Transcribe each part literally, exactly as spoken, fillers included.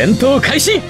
戦闘開始。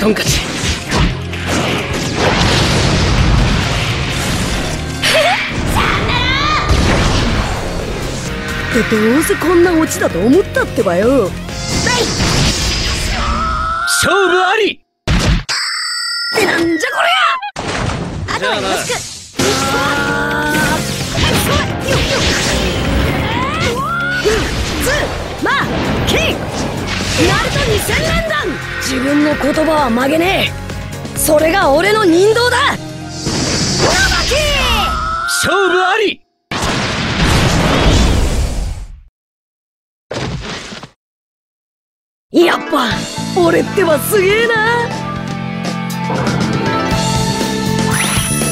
トンカチってどうせこんなオチだと思ったってばよ。勝負ありってなんじゃこりゃ。あとはよろしく。ナルトにせんれんだん、自分の言葉は曲げねえ。それが俺の人道だ。勝負あり。やっぱ俺ってばすげえな。